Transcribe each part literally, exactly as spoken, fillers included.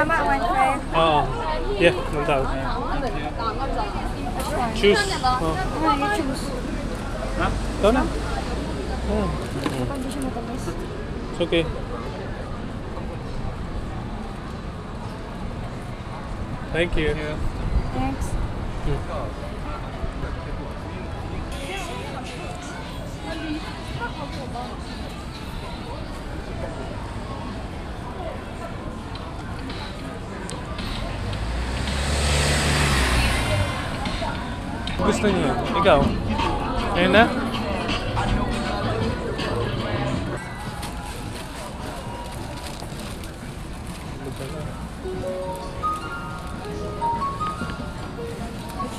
I might want to. Oh, yeah, no doubt. Yeah. Choose. Oh. No, you choose. Huh? Don't know. Oh. Mm. It's okay. Thank you. Thank you. Thanks. Mm. Gusto niyo? Ikaw? Ayun na? Which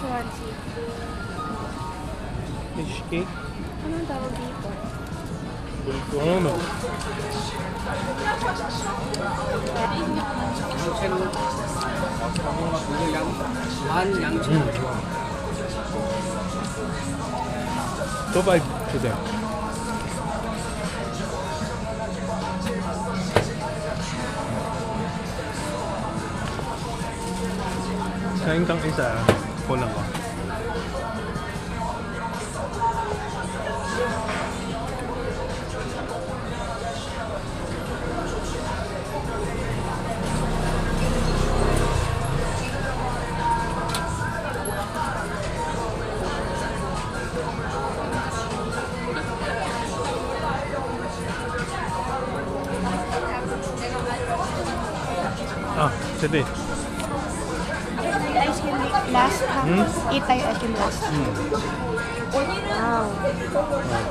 one? Fish cake? Anong tawag dito? Bulgono. Mm. Go back to them. Kain kang isa, pull lang ko. Today. Ice cream last time. Hmm? Eat tayo ice cream last. Hmm. Wow.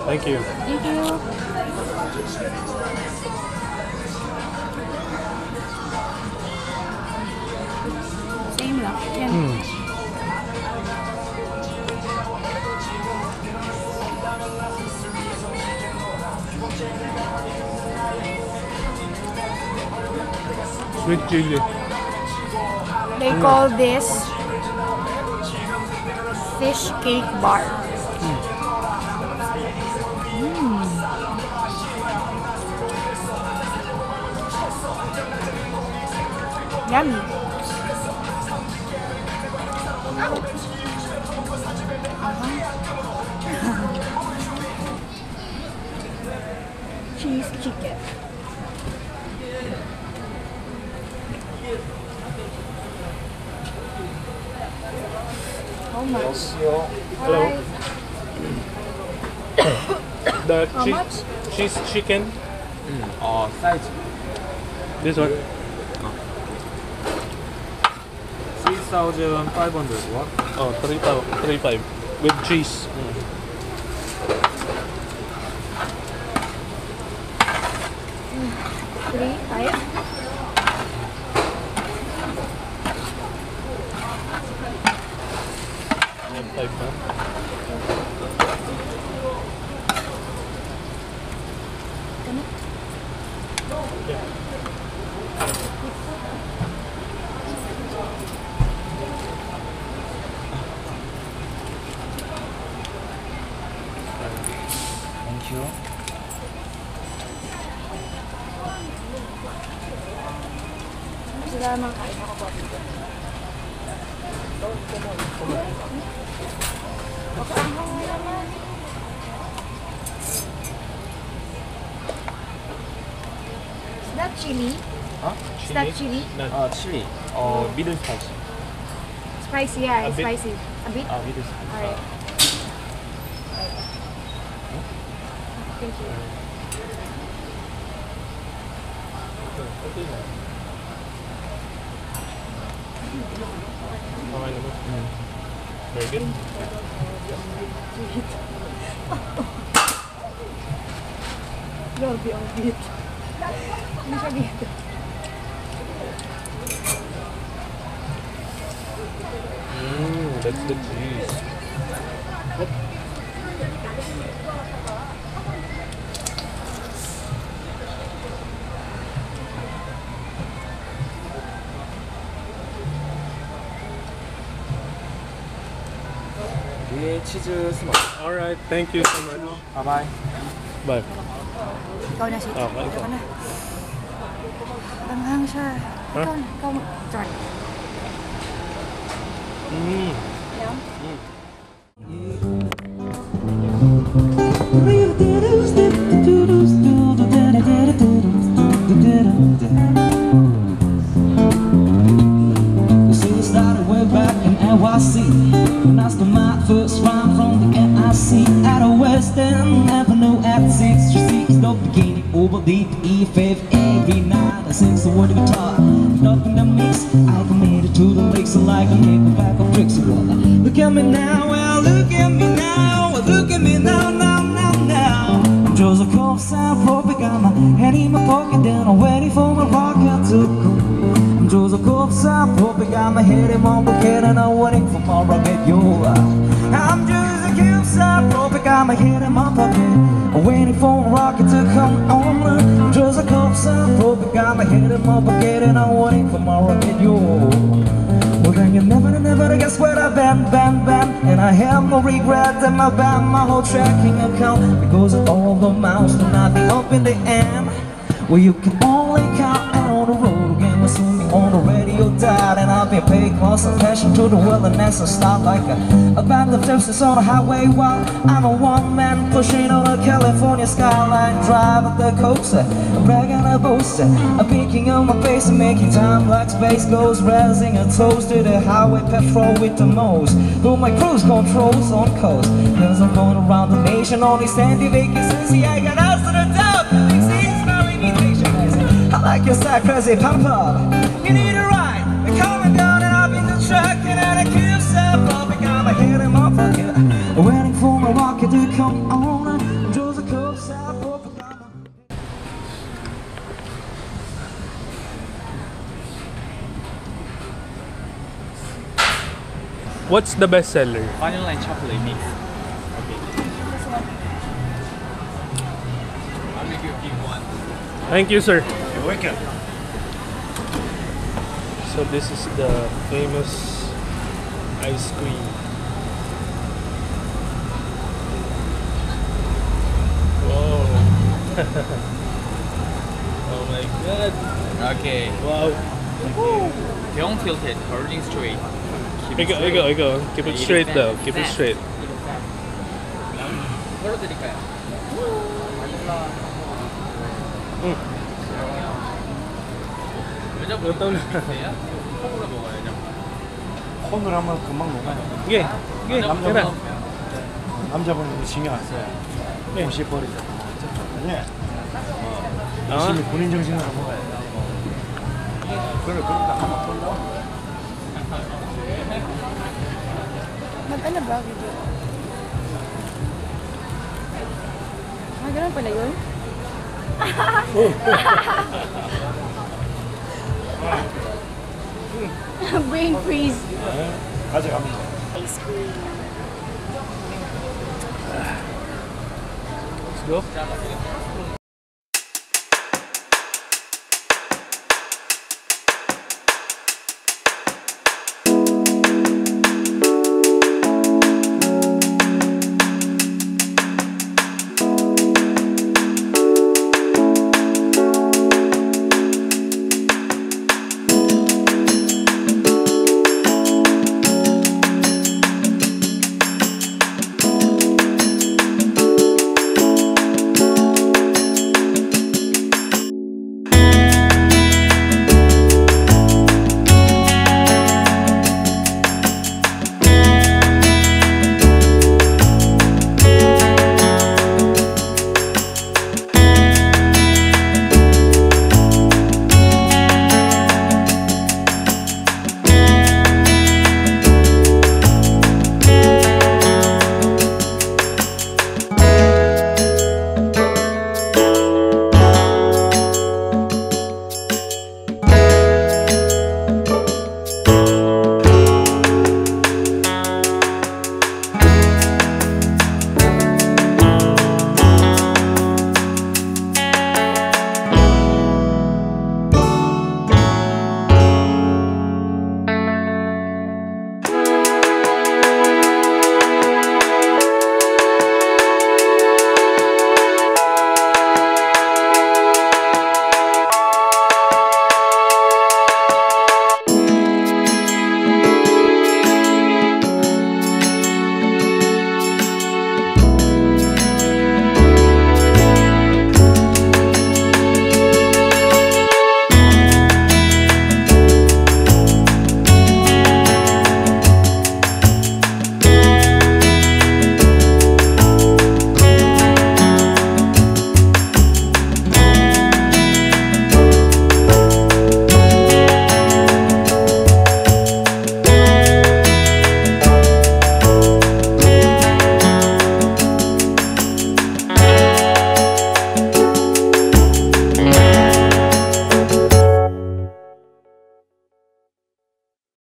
Thank you. Thank you. Same lang. Yeah. Hmm. Sweet chili. They call this fish cake bar. Mm. Mm. Yummy. Cheese chicken. How much? Hello. The How che much? Cheese chicken. Mm. Oh, size. This one. Oh. Three thousand five hundred. What? Oh, three thousand three five with cheese. Mm. Mm. Three five. Thank you. Salamat. Is that chili? Huh? Is that chili? No. Uh, chili. Or uh, middle spicy. Spicy, yeah, it's spicy. A bit? A bit. Alright. Thank you. Very good. Grabe ang bit. Hindi siya dito. Mmm, that's the cheese. Alright, thank you so much. Bye-bye. Bye. Ikaw na siya. Ikaw na. Tanghang siya. Huh? Con, con trời. Mm. Yeah. Mm. You see, it started way back in N Y C when I stole my first rhyme from the N I C at a West End Avenue at six. You see, it's no beginning over deep E five every night. I sing the word guitar, nothing to mix. I committed to the lakes so like a nickelback of tricks. Look at me now, well, look at me now, well, look at me now, now, now, now. I'm just a cold sound proper, got my hand in my pocket, then I'm waiting for my rocket to come. I'm just a cold sound proper, got my head in my pocket, and I'm waiting for my rocket, yo. I'm just a cold sound proper, got my head in my pocket, waiting for my rocket to come on. I'm just a cold sound proper, got my head in my pocket, and I'm waiting for my rocket, yo. Well then you never, never guess where I been, been, been. And I have no regrets and my band, my whole tracking account, because all the mounts to nothing up in the end. Well you can only count on the road again, assuming on the radio dial. And I've been paying close attention to the wilderness and start like a, a band of gypsies on the highway while I'm a one man pushing on a California skyline, driving the coast, bragging a boaster, I'm picking on my face and making time like space goes, raising a toast to the highway patrol with the most, through my cruise controls on coast. There's a road around the nation, only sandy vacancies. See, I got out to the top, the seats my invitation. I say, I like your side, crazy pump up. You need a ride, I'm coming down and I've been the truck and I keep step up. I got my head in my pocket, waiting for my rocket to come on. What's the best seller? Vanilla and chocolate mix. Okay. This one. I'll make you a big one. Thank you, sir. You're welcome. So this is the famous ice cream. Whoa. Oh my god. Okay. Wow. Okay. Don't tilt it. Turning straight. I go, I go, I go. Keep it straight though. Keep it straight. Mag-ano ba video? Ah, ganun pala yun? Brain freeze! Kasi kami. Ice cream. Let's go.